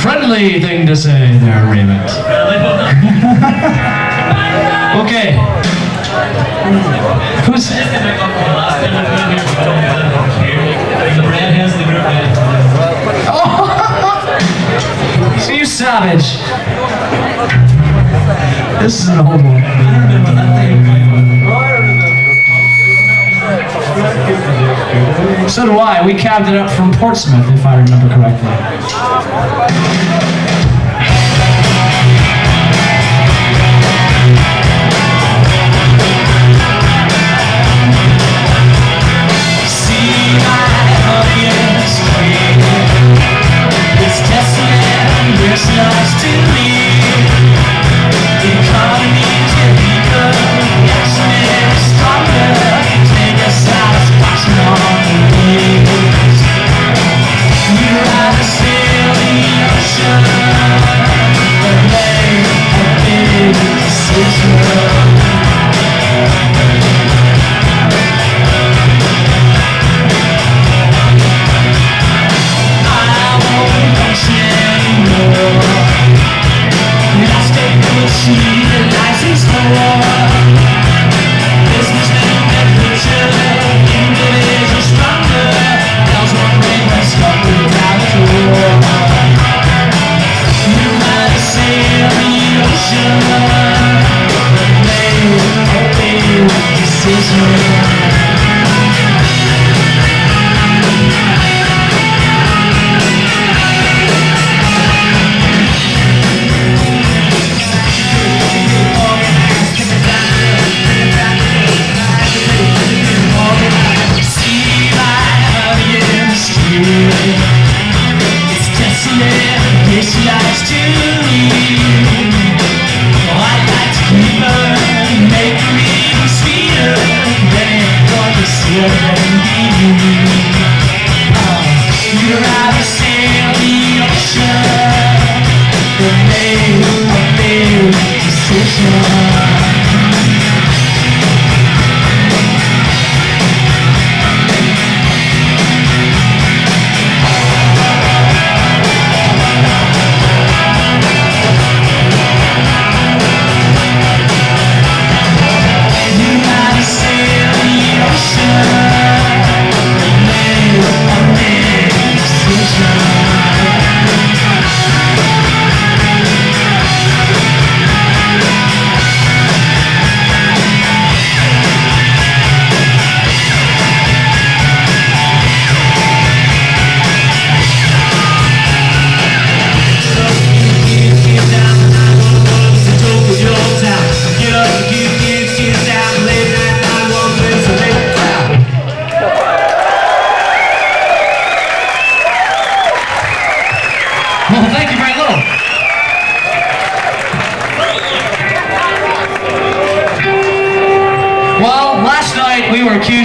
Friendly thing to say there, Raymond. Okay. Who's... The brand has the group name. Oh! So you savage. This is an old one. So do I. We cabbed it up from Portsmouth, if I remember correctly.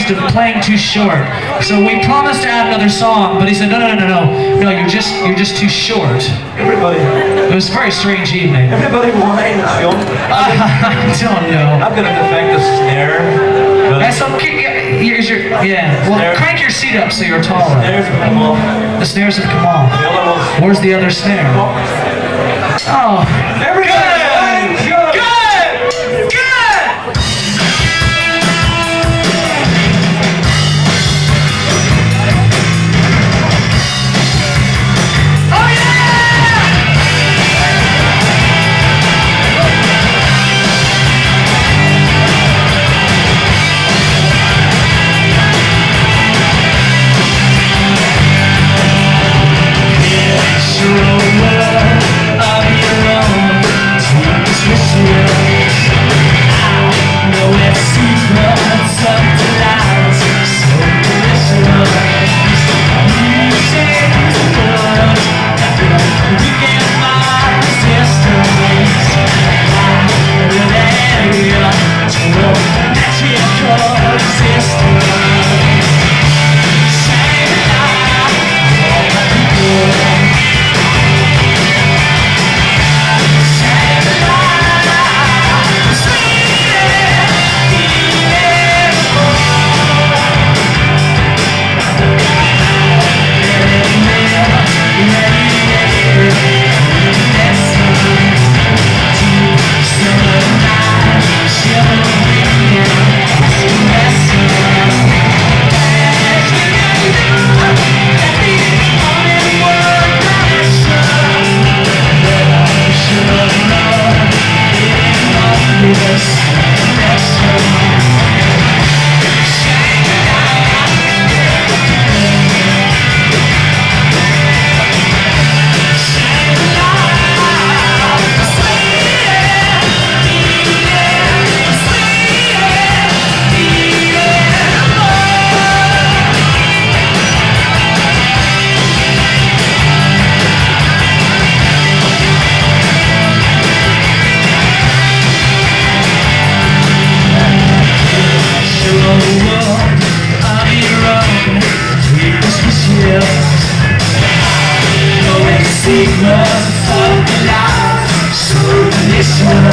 Of playing too short, so we promised to add another song, but he said no, you're just too short. Everybody, it was a very strange evening. Everybody wanted a film. I don't know. I'm gonna defect the snare. Well, crank your seat up so you're taller. The snares have come off. Where's the other snare? Oh, everybody. Your world of your own. secrets of the lies, so delicious. Yeah.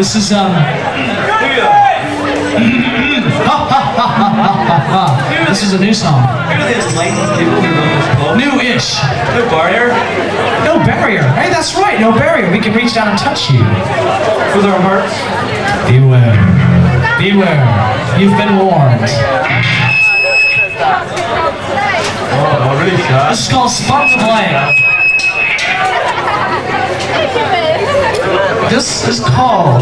This is this is a new song. New-ish. No barrier. No barrier. Hey, that's right. No barrier. We can reach down and touch you with our hearts. Beware. Beware. You've been warned. Oh, really? This is called Spot the Blade. This is called.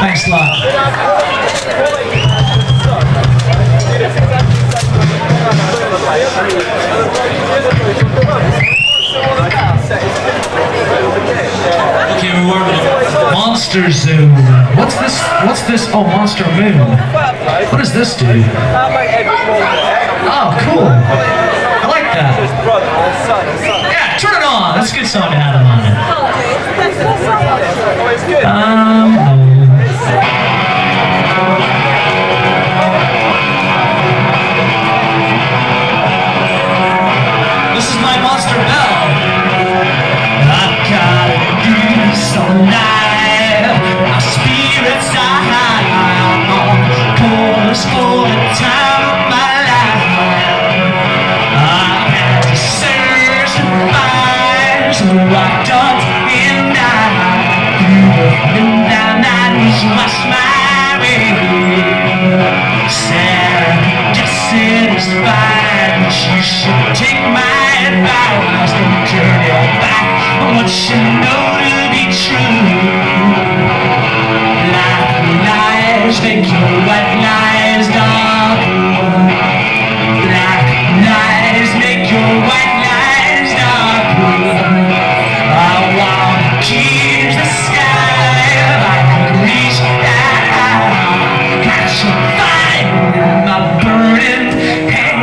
Thanks a lot. Okay, we were at Monster Zoo. What's this? What's this? Oh, Monster Moon. What does this do? Oh, cool. I like that. Yeah, turn it on. That's a good song to have on it. must marry. Sad, dissatisfied. You should take my advice and turn your back on what you know to be true. Black lies, they kill white lies, dark. Black lies, make your white lies dark. Our world keeps the sky like a reach that I got you fine in my burning hand.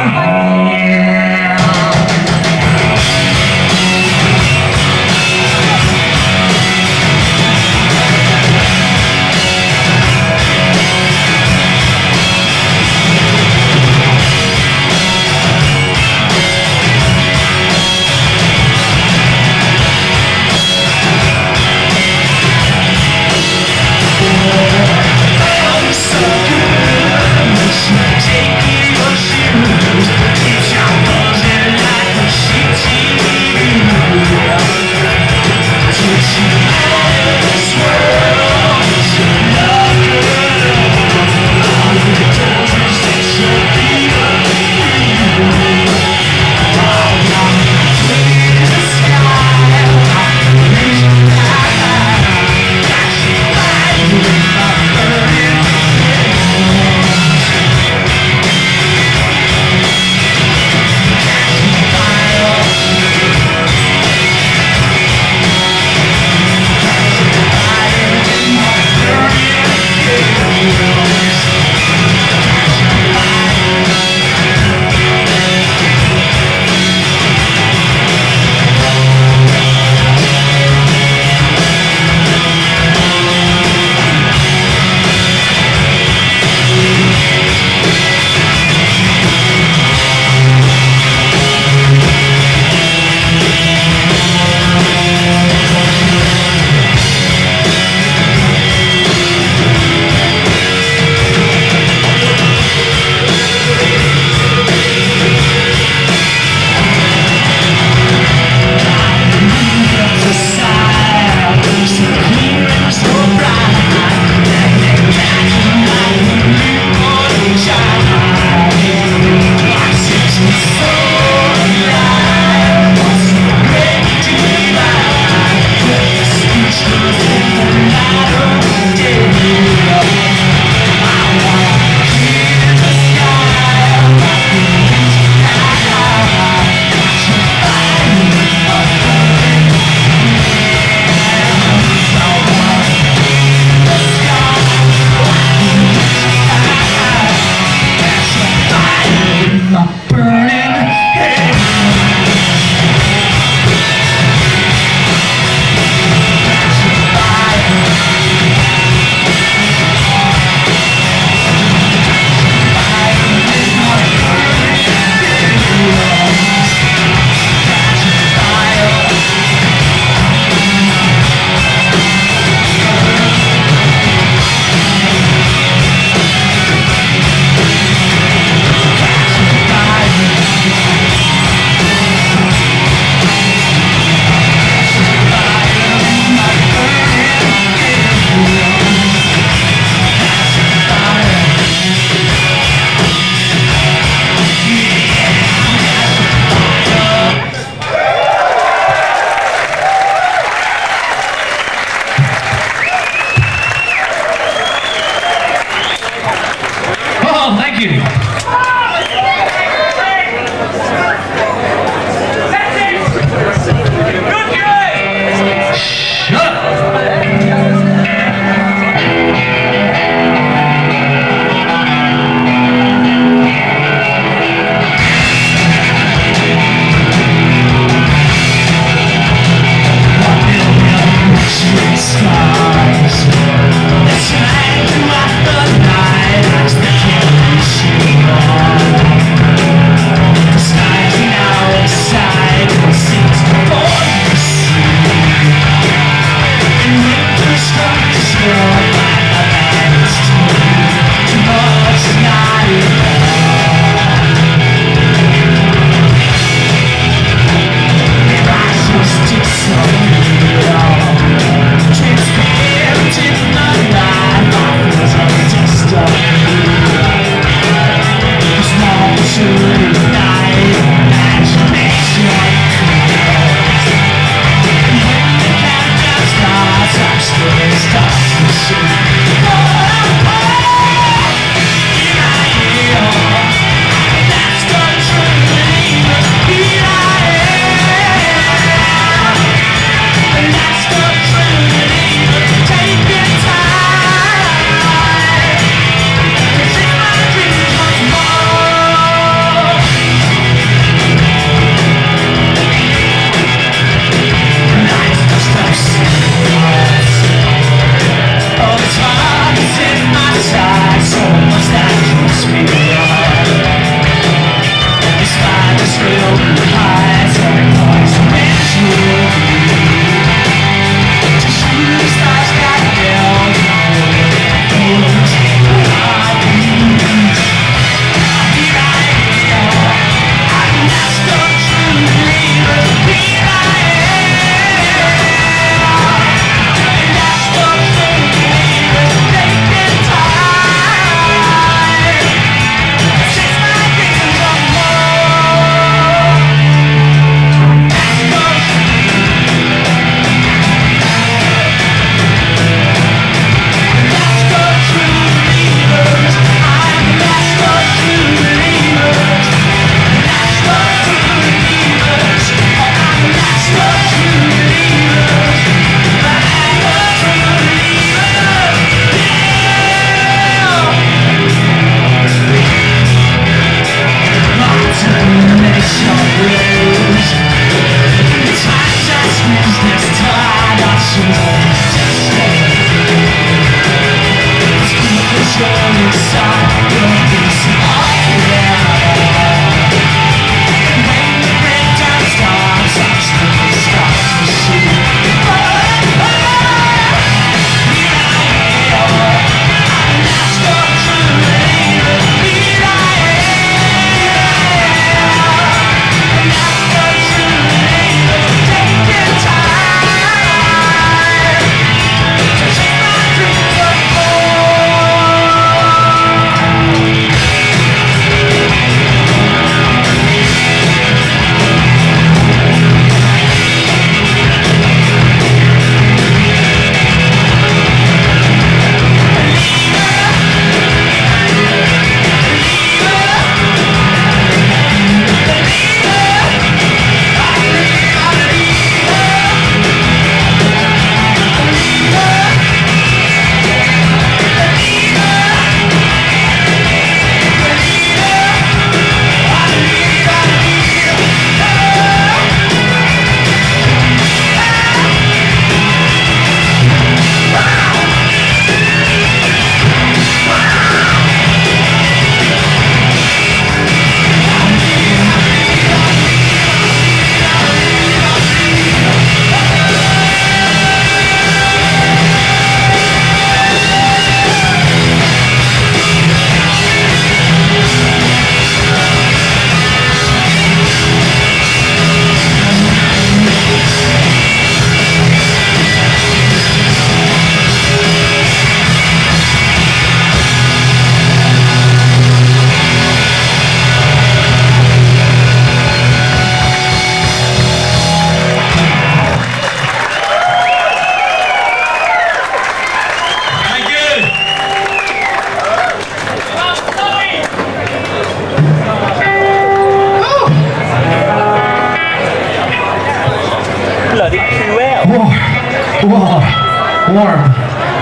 Warm,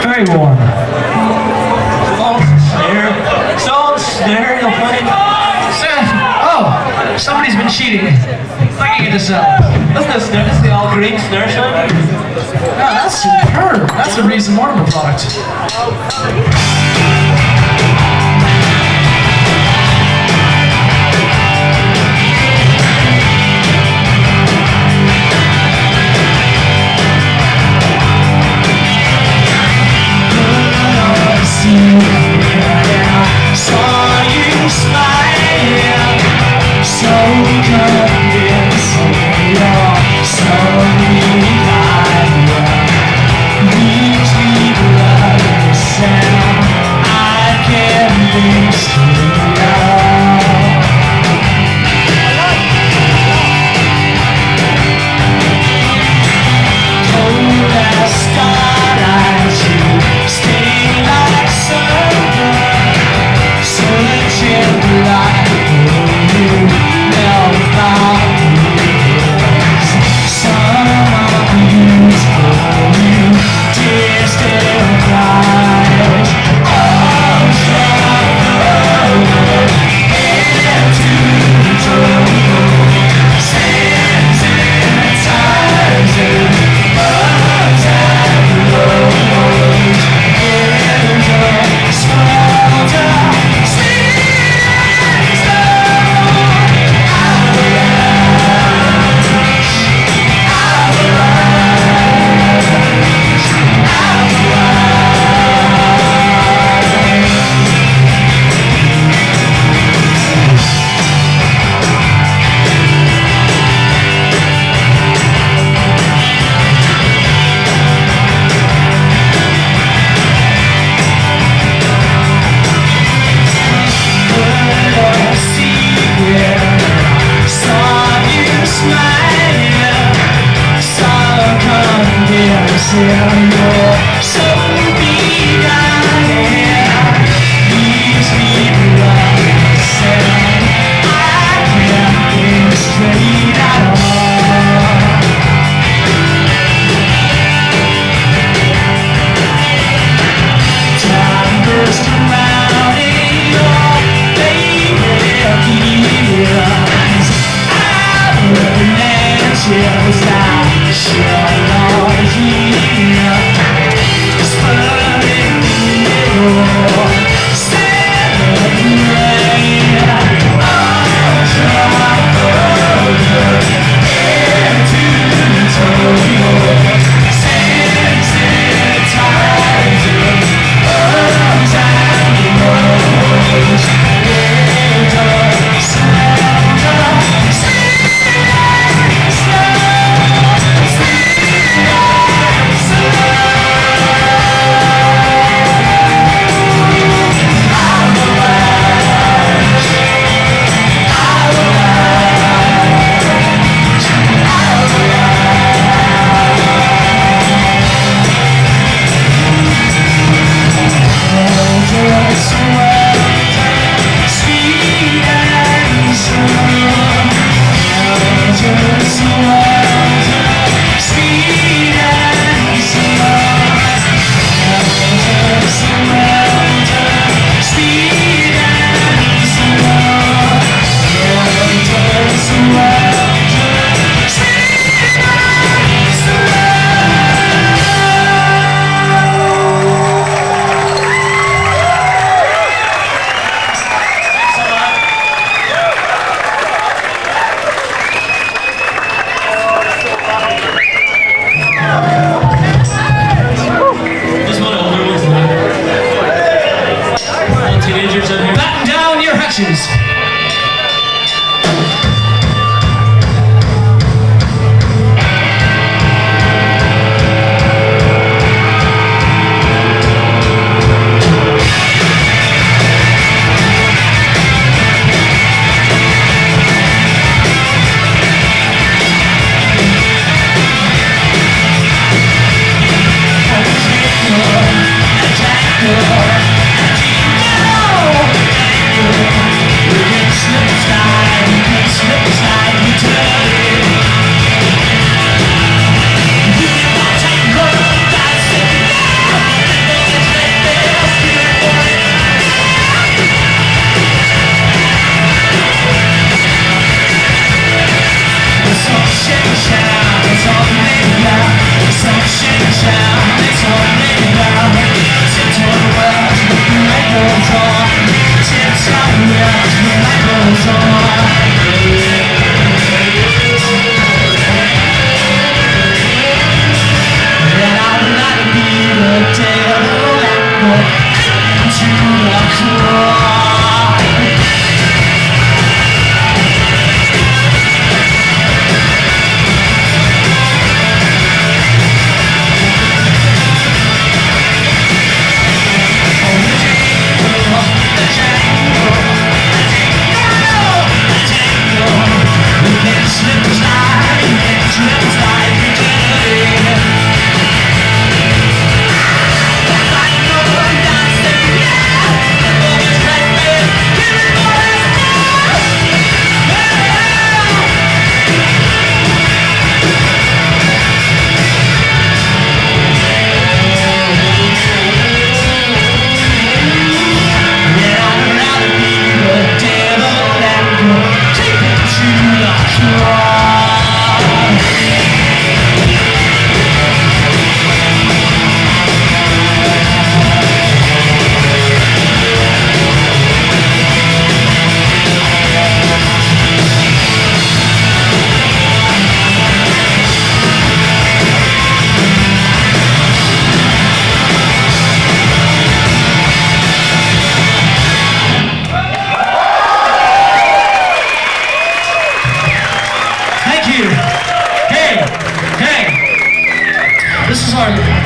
very warm. Don't stare, you'll find. Oh, somebody's been cheating. Fucking it up. That's no snare, that's the all green snare show. No, that's superb. That's a reason more of a product. I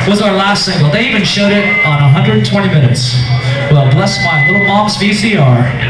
Was our last single. They even showed it on 120 minutes. Well, bless my little mom's VCR.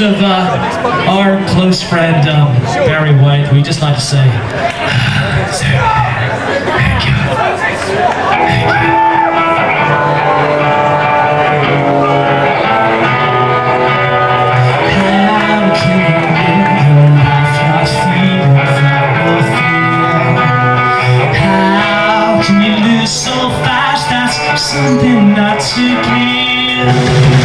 words of our close friend Barry White, we just like to say, thank you. Thank you. Something not to clear.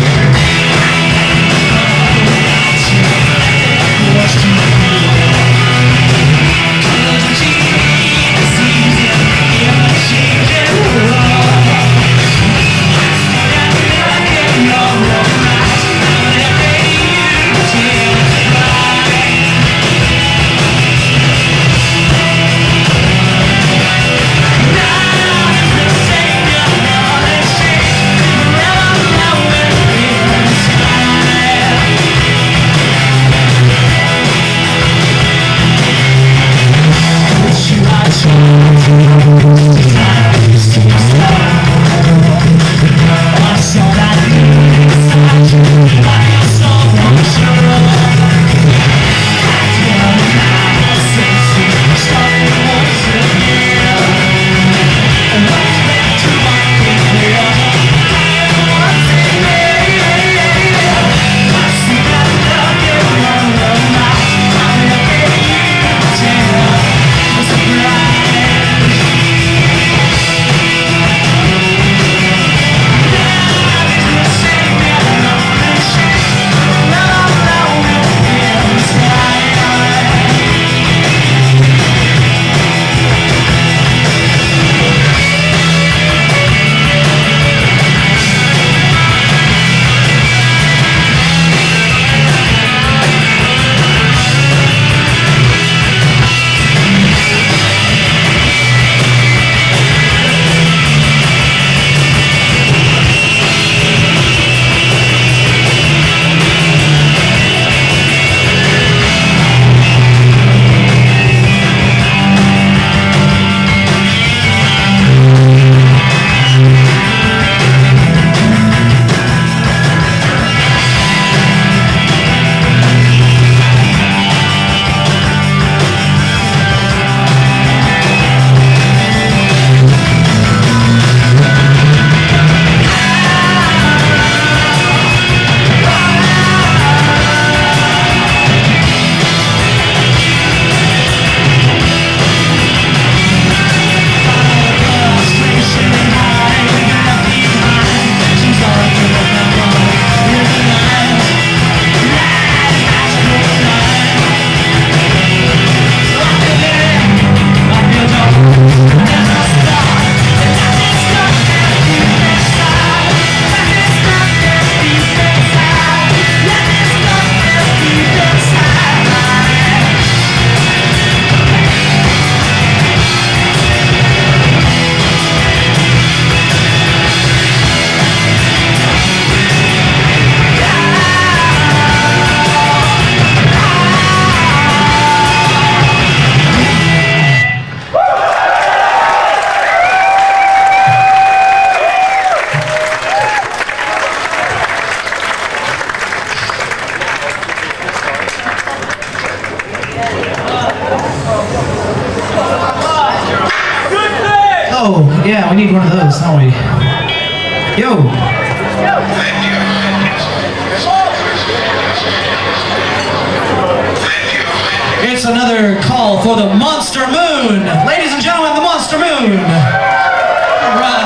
Oh, yeah, we need one of those, don't we? Yo! It's another call for the Monster Moon! Ladies and gentlemen, the Monster Moon! All right!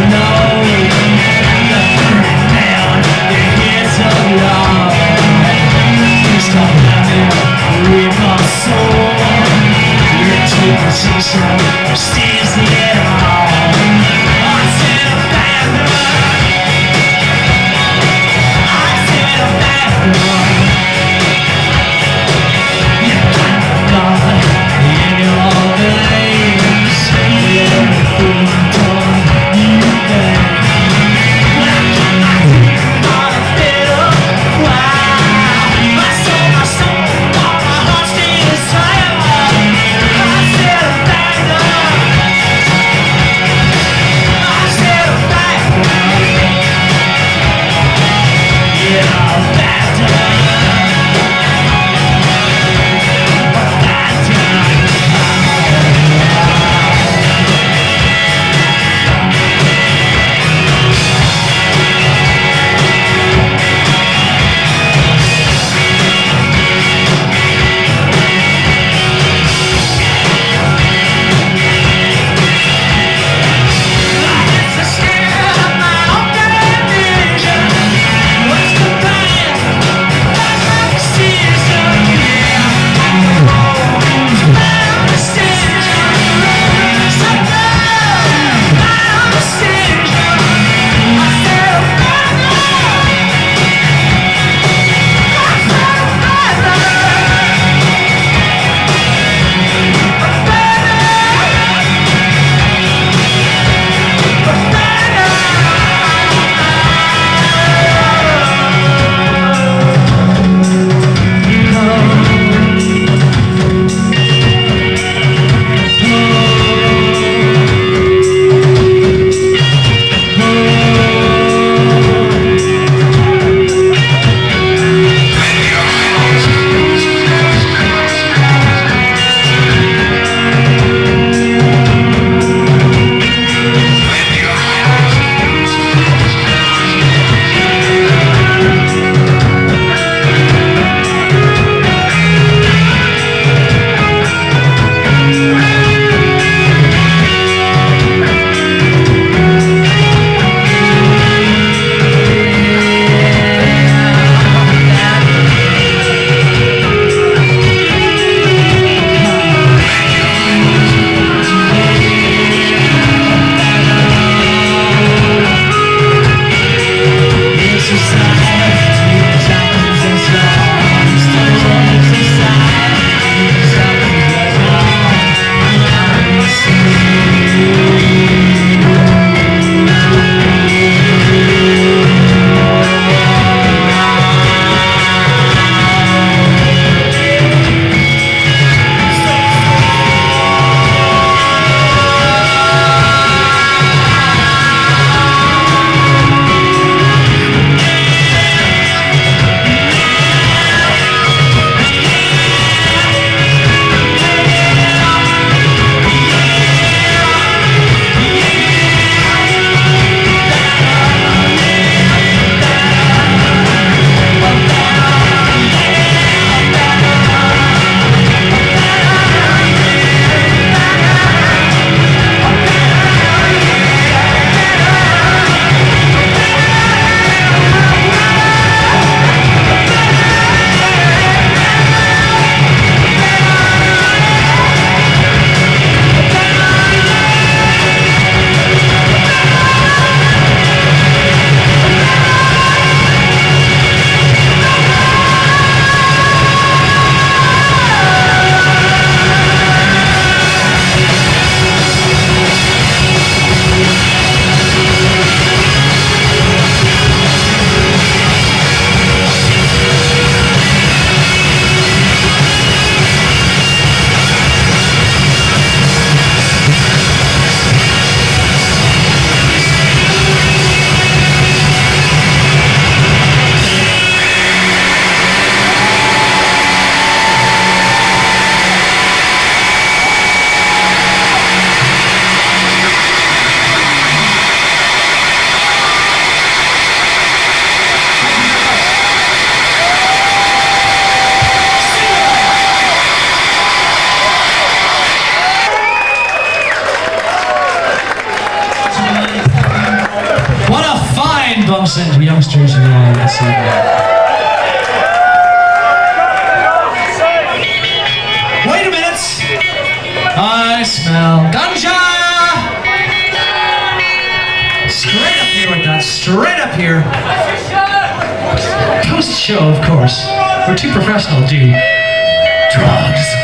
Thank you. innocent youngsters now this evening. Wait a minute! I smell ganja! Straight up here with that, straight up here. Coast show, of course. We're too professional to do drugs.